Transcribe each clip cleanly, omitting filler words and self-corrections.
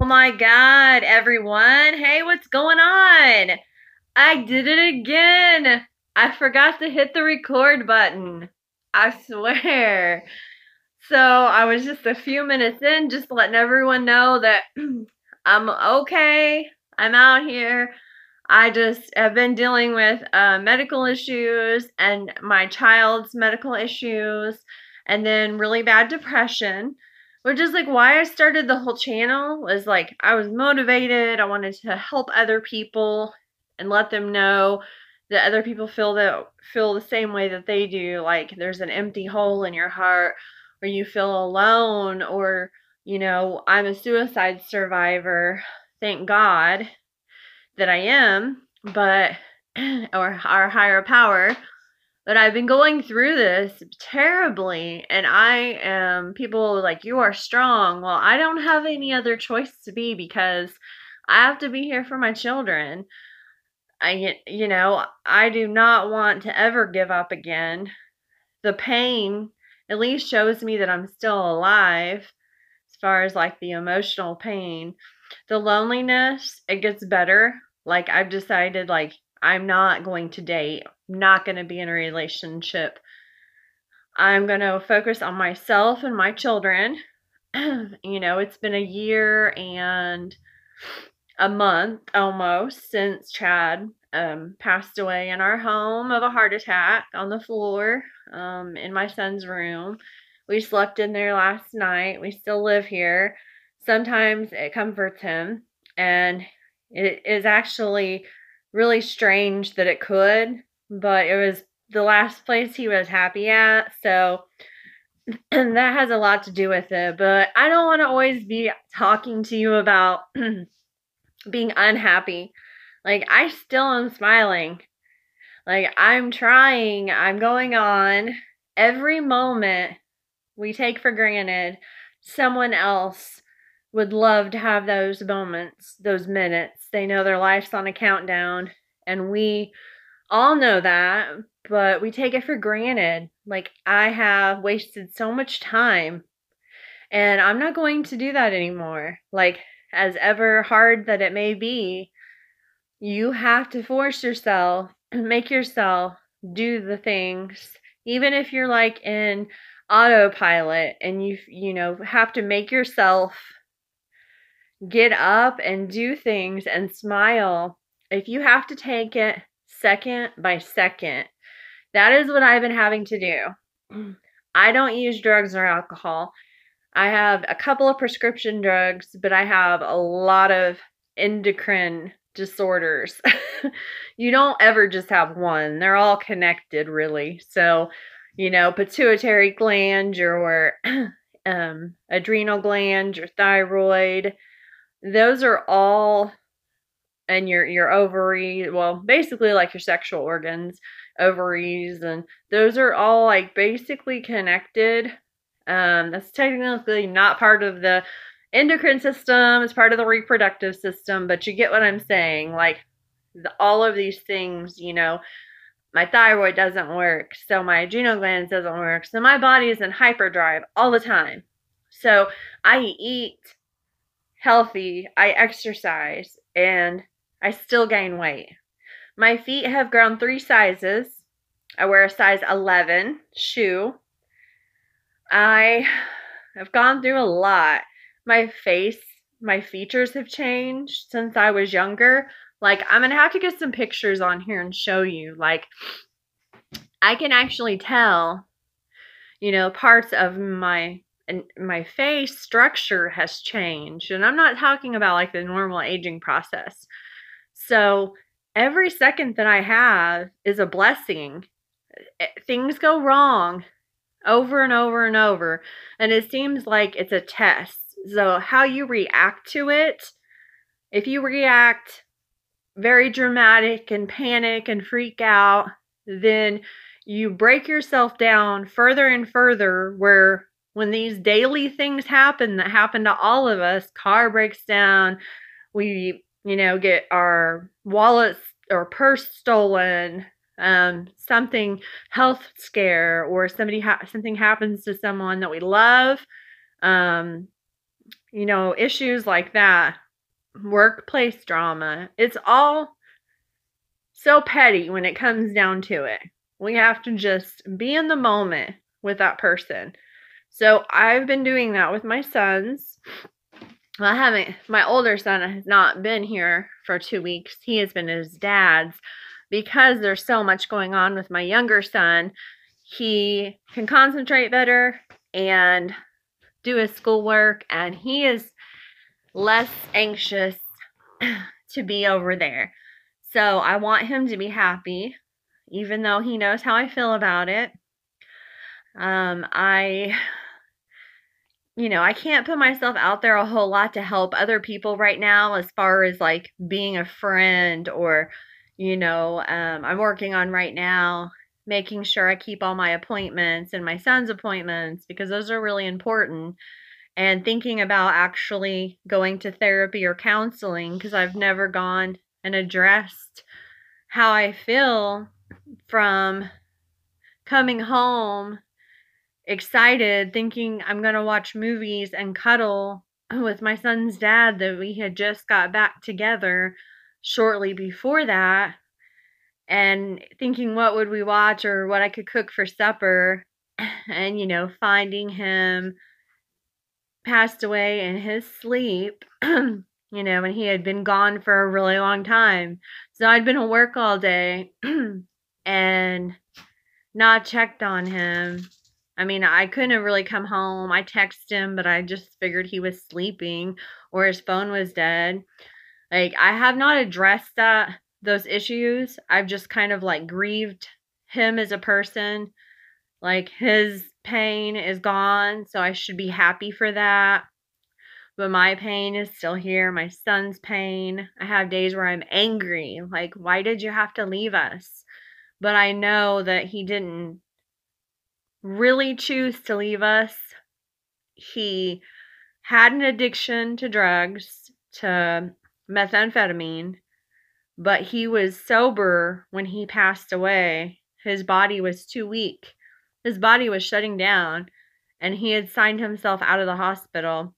Oh my God, everyone. Hey, what's going on? I did it again. I forgot to hit the record button. I swear. So I was just a few minutes in, just letting everyone know that I'm okay. I'm out here. I just have been dealing with medical issues and my child's medical issues and then really bad depression. Which is like why I started the whole channel was like I was motivated. I wanted to help other people and let them know that other people feel the same way that they do. Like there's an empty hole in your heart or you feel alone or, you know, I'm a suicide survivor. Thank God that I am, but or our higher power. But I've been going through this terribly, and I am, people are like, you are strong. Well, I don't have any other choice to be because I have to be here for my children. You know, I do not want to ever give up again. The pain at least shows me that I'm still alive as far as like the emotional pain. The loneliness, it gets better. Like I've decided like I'm not going to date. I'm not going to be in a relationship. I'm going to focus on myself and my children. You know, it's been a year and a month almost since Chad passed away in our home of a heart attack on the floor in my son's room. We slept in there last night. We still live here. Sometimes it comforts him, and it is actually really strange that it could, but it was the last place he was happy at, so and that has a lot to do with it. But I don't want to always be talking to you about being unhappy. Like I still am smiling. Like I'm trying. I'm going on. Every moment we take for granted, someone else would love to have those moments, those minutes. They know their life's on a countdown, and we all know that, but we take it for granted. Like I have wasted so much time, and I'm not going to do that anymore. Like as ever hard that it may be, you have to force yourself and make yourself do the things, even if you're like in autopilot and you know have to make yourself get up and do things and smile. If you have to take it second by second, that is what I've been having to do. I don't use drugs or alcohol. I have a couple of prescription drugs, but I have a lot of endocrine disorders. You don't ever just have one. They're all connected, really. So, you know, pituitary gland, your adrenal gland, your thyroid, those are all, and your ovary, well, basically like your sexual organs, ovaries, and those are all like basically connected. That's technically not part of the endocrine system. It's part of the reproductive system, but you get what I'm saying. Like all of these things, you know, my thyroid doesn't work. So my adrenal glands doesn't work. So my body is in hyperdrive all the time. So I eat healthy, I exercise, and I still gain weight. My feet have grown 3 sizes. I wear a size 11 shoe. I have gone through a lot. My face, my features have changed since I was younger. Like, I'm going to have to get some pictures on here and show you. Like, I can actually tell, you know, parts of my face structure has changed. And I'm not talking about like the normal aging process. So every second that I have is a blessing. Things go wrong over and over and over. And it seems like it's a test. So how you react to it, if you react very dramatic and panic and freak out, then you break yourself down further and further where when these daily things happen that happen to all of us, car breaks down, we, you know, get our wallets or purse stolen, something health scare, or something happens to someone that we love, you know, issues like that, workplace drama. It's all so petty when it comes down to it. We have to just be in the moment with that person. So I've been doing that with my sons. Well, I haven't, my older son has not been here for 2 weeks. He has been at his dad's because there's so much going on with my younger son. He can concentrate better and do his schoolwork, and he is less anxious to be over there. So I want him to be happy, even though he knows how I feel about it. I can't put myself out there a whole lot to help other people right now as far as like being a friend or, I'm working on right now making sure I keep all my appointments and my son's appointments because those are really important, and thinking about actually going to therapy or counseling because I've never gone and addressed how I feel from coming home excited, thinking I'm going to watch movies and cuddle with my son's dad that we had just got back together shortly before that, and thinking what would we watch or what I could cook for supper, and, finding him passed away in his sleep, and he had been gone for a really long time. So I'd been at work all day and not checked on him. I mean, I couldn't have really come home. I texted him, but I just figured he was sleeping or his phone was dead. Like, I have not addressed those issues. I've just kind of like grieved him as a person. Like, his pain is gone, so I should be happy for that. But my pain is still here. My son's pain. I have days where I'm angry. Like, why did you have to leave us? But I know that he didn't really choose to leave us. He had an addiction to drugs, to methamphetamine, but he was sober when he passed away. His body was too weak. His body was shutting down, and he had signed himself out of the hospital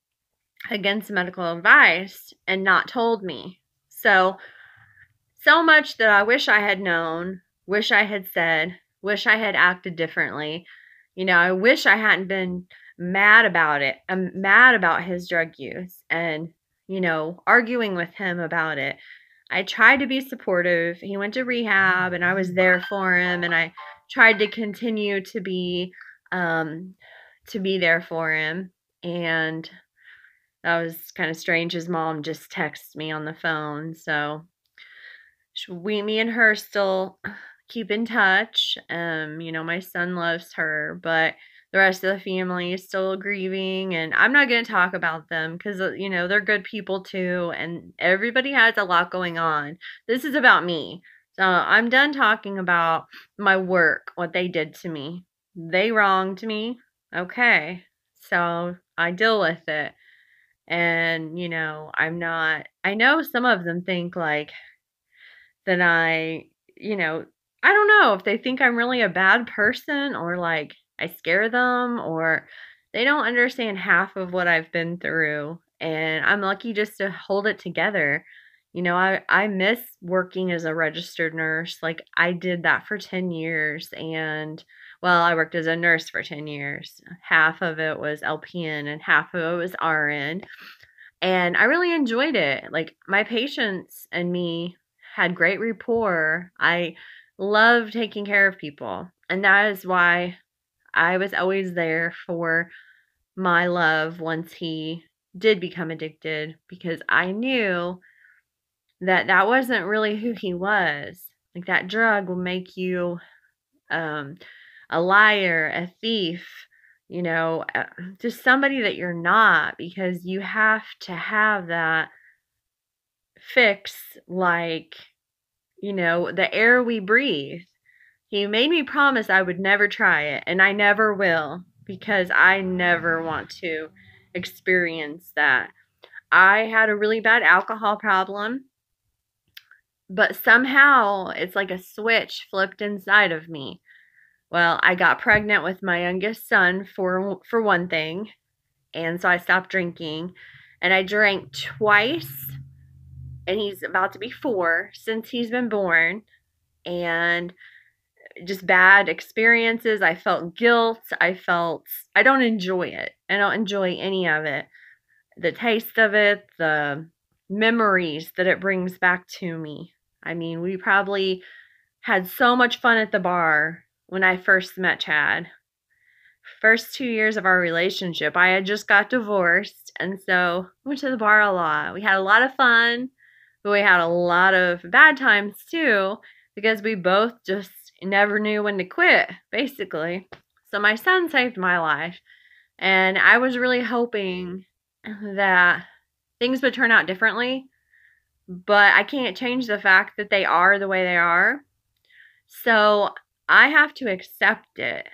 against medical advice and not told me. So much that I wish I had known, wish I had said, wish I had acted differently. I wish I hadn't been mad about it. I'm mad about his drug use and, arguing with him about it. I tried to be supportive. He went to rehab and I was there for him, and I tried to continue to be there for him. And that was kind of strange. His mom just texted me on the phone. So me and her still keep in touch. My son loves her, but the rest of the family is still grieving, and I'm not going to talk about them because, they're good people too, and everybody has a lot going on. This is about me. So I'm done talking about my work, what they did to me. They wronged me. Okay. So I deal with it. And, I know some of them think like that I don't know if they think I'm really a bad person or like I scare them, or they don't understand half of what I've been through, and I'm lucky just to hold it together. I miss working as a registered nurse. Like, I did that for 10 years and, well, I worked as a nurse for 10 years. Half of it was LPN and half of it was RN, and I really enjoyed it. Like, my patients and me had great rapport. I love taking care of people, and that is why I was always there for my love once he did become addicted, because I knew that wasn't really who he was. Like, that drug will make you a liar, a thief, just somebody that you're not, because you have to have that fix, like, the air we breathe. He made me promise I would never try it, and I never will, because I never want to experience that. I had a really bad alcohol problem, but somehow it's like a switch flipped inside of me. Well, I got pregnant with my youngest son for one thing, And so I stopped drinking, and I drank twice, and he's about to be 4 since he's been born, and just bad experiences. I felt guilt. I don't enjoy it. I don't enjoy any of it. The taste of it, the memories that it brings back to me. I mean, we probably had so much fun at the bar when I first met Chad. First 2 years of our relationship, I had just got divorced, and so I went to the bar a lot. We had a lot of fun, but we had a lot of bad times too, because we both just never knew when to quit, basically. So my son saved my life, and I was really hoping that things would turn out differently, but I can't change the fact that they are the way they are. So I have to accept it.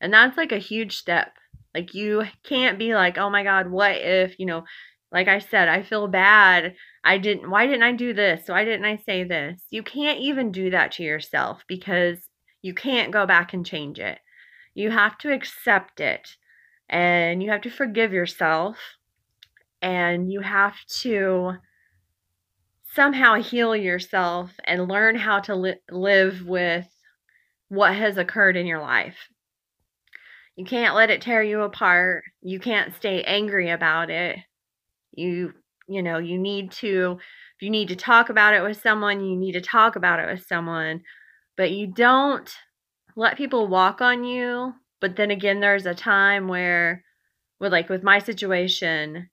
And that's like a huge step. Like, you can't be like, oh my God, what if, you know, like I said, I feel bad. Why didn't I do this? Why didn't I say this? You can't even do that to yourself, because you can't go back and change it. You have to accept it, and you have to forgive yourself, and you have to somehow heal yourself and learn how to live with what has occurred in your life. You can't let it tear you apart. You can't stay angry about it. You need to, if you need to talk about it with someone, you need to talk about it with someone. But you don't let people walk on you. But then again, there's a time where, with my situation,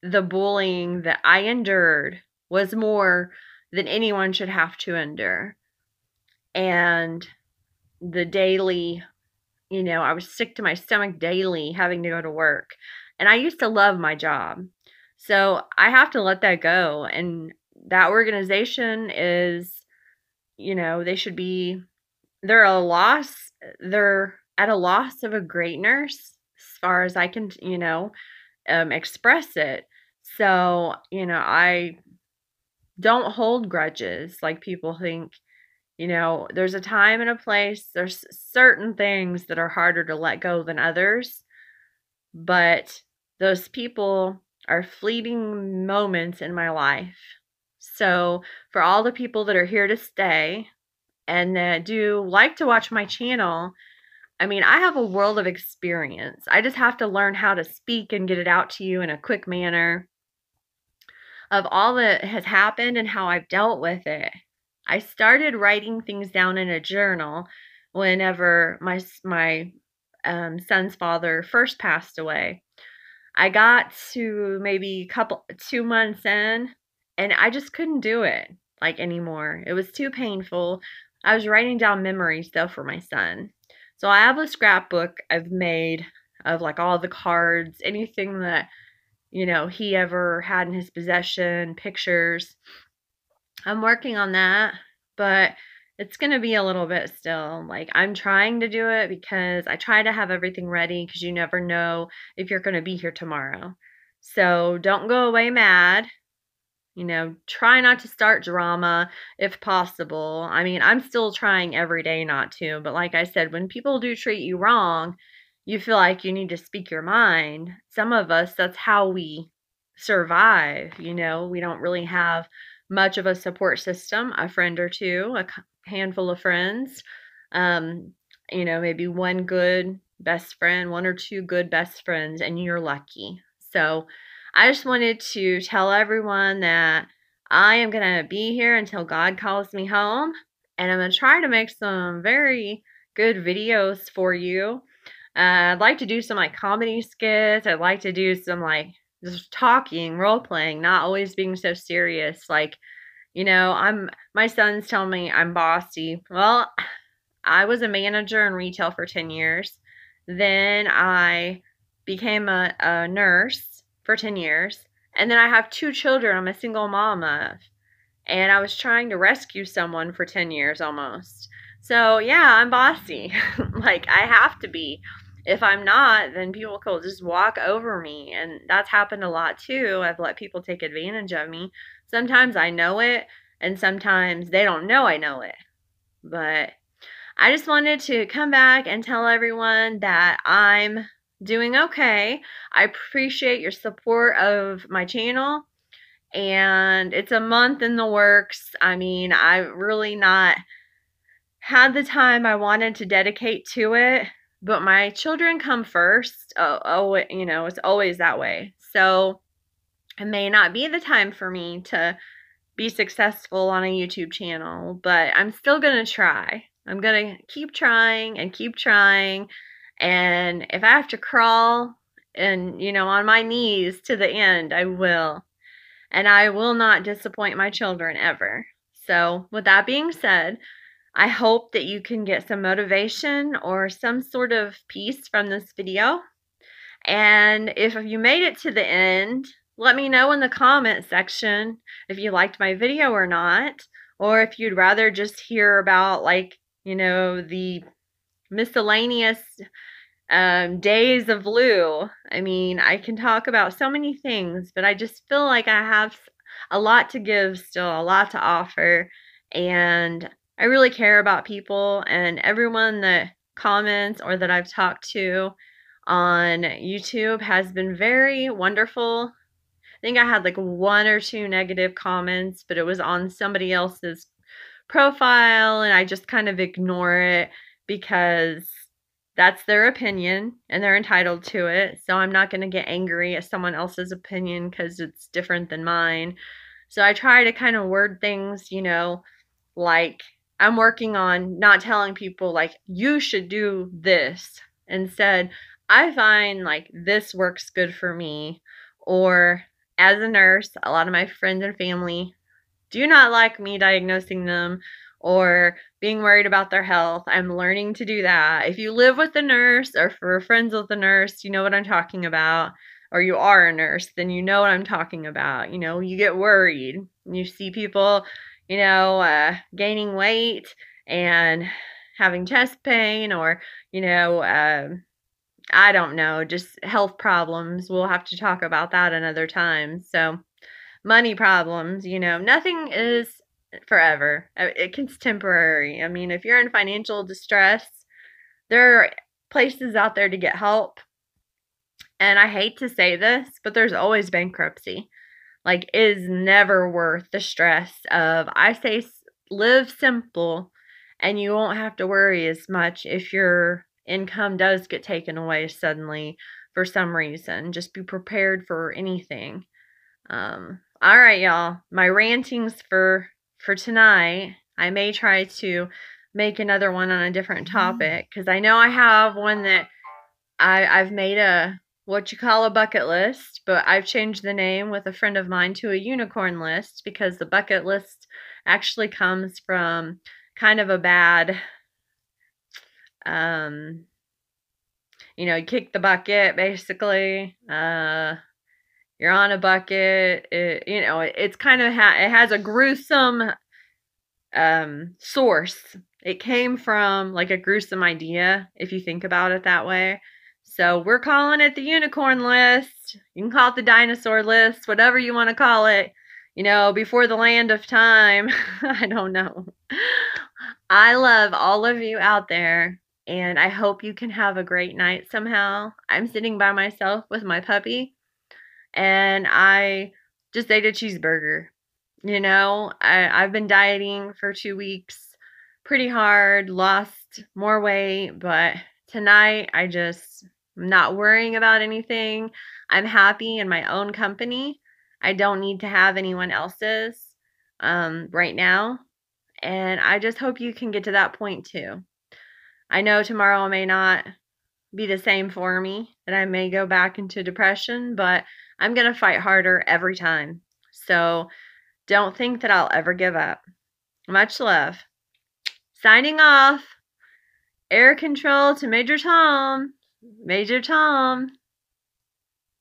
the bullying that I endured was more than anyone should have to endure. And the daily, I was sick to my stomach daily, having to go to work. And I used to love my job. So I have to let that go. And that organization is, they're a loss. They're at a loss of a great nurse, as far as I can, express it. So, I don't hold grudges like people think. There's a time and a place. There's certain things that are harder to let go than others. But those people are fleeting moments in my life. So for all the people that are here to stay and that do like to watch my channel, I mean, I have a world of experience. I just have to learn how to speak and get it out to you in a quick manner of all that has happened and how I've dealt with it. I started writing things down in a journal whenever my son's father first passed away. I got to maybe 2 months in, and I just couldn't do it anymore. It was too painful. I was writing down memories though for my son. So I have a scrapbook I've made of all the cards, anything that, he ever had in his possession, pictures. I'm working on that, but it's going to be a little bit still. I'm trying to do it because I try to have everything ready, because you never know if you're going to be here tomorrow. So don't go away mad. Try not to start drama if possible. I mean, I'm still trying every day not to, but like I said, when people do treat you wrong, you feel like you need to speak your mind. Some of us, that's how we survive. We don't really have much of a support system, a friend or two, a handful of friends, maybe one good best friend, one or two good best friends, and you're lucky. So I just wanted to tell everyone that I am going to be here until God calls me home, and I'm going to try to make some very good videos for you. I'd like to do some comedy skits. I'd like to do some just talking, role playing, not always being so serious. My sons tell me I'm bossy. Well, I was a manager in retail for 10 years. Then I became a nurse for 10 years. And then I have 2 children I'm a single mom of. And I was trying to rescue someone for 10 years almost. So yeah, I'm bossy. I have to be. If I'm not, then people could just walk over me. And that's happened a lot too. I've let people take advantage of me. Sometimes I know it, and sometimes they don't know I know it. But I just wanted to come back and tell everyone that I'm doing okay. I appreciate your support of my channel. And it's a month in the works. I mean, I've really not had the time I wanted to dedicate to it. But my children come first. Oh, you know, it's always that way. So it may not be the time for me to be successful on a YouTube channel, but I'm still going to try. I'm going to keep trying and keep trying. And if I have to crawl and, you know, on my knees to the end, I will. And I will not disappoint my children ever. So with that being said, I hope that you can get some motivation or some sort of peace from this video. And if you made it to the end, let me know in the comment section if you liked my video or not, or if you'd rather just hear about, like, you know, the miscellaneous days of Lou. I mean, I can talk about so many things, but I just feel like I have a lot to give still, a lot to offer, and I really care about people, and everyone that comments or that I've talked to on YouTube has been very wonderful. I think I had like one or two negative comments, but it was on somebody else's profile, and I just kind of ignore it because that's their opinion and they're entitled to it. So I'm not going to get angry at someone else's opinion because it's different than mine. So I try to kind of word things, you know, like, I'm working on not telling people, like, you should do this. Instead, I find, like, this works good for me. Or, as a nurse, a lot of my friends and family do not like me diagnosing them or being worried about their health. I'm learning to do that. If you live with a nurse or if you're friends with a nurse, you know what I'm talking about. Or you are a nurse, then you know what I'm talking about. You know, you get worried. You see people, you know, gaining weight and having chest pain, or, you know, I don't know, just health problems. We'll have to talk about that another time. So money problems, you know, nothing is forever. It's temporary. I mean, if you're in financial distress, there are places out there to get help. And I hate to say this, but there's always bankruptcy. Like, it is never worth the stress of, I say, live simple, and you won't have to worry as much if your income does get taken away suddenly for some reason. Just be prepared for anything. All right, y'all. My rantings for tonight. I may try to make another one on a different topic, because I know I have one that I've made a what you call a bucket list, but I've changed the name with a friend of mine to a unicorn list, because the bucket list actually comes from kind of a bad, you know, you kick the bucket, basically. You're on a bucket. It, you know, it's kind of, it has a gruesome source. It came from like a gruesome idea, if you think about it that way. So we're calling it the unicorn list. You can call it the dinosaur list, whatever you want to call it. You know, before the land of time. I don't know. I love all of you out there, and I hope you can have a great night somehow. I'm sitting by myself with my puppy, and I just ate a cheeseburger. You know, I've been dieting for 2 weeks pretty hard, lost more weight, but tonight I just... I'm not worrying about anything. I'm happy in my own company. I don't need to have anyone else's right now. And I just hope you can get to that point too. I know tomorrow may not be the same for me, and I may go back into depression, but I'm going to fight harder every time. So don't think that I'll ever give up. Much love. Signing off. Air control to Major Tom. Major Tom.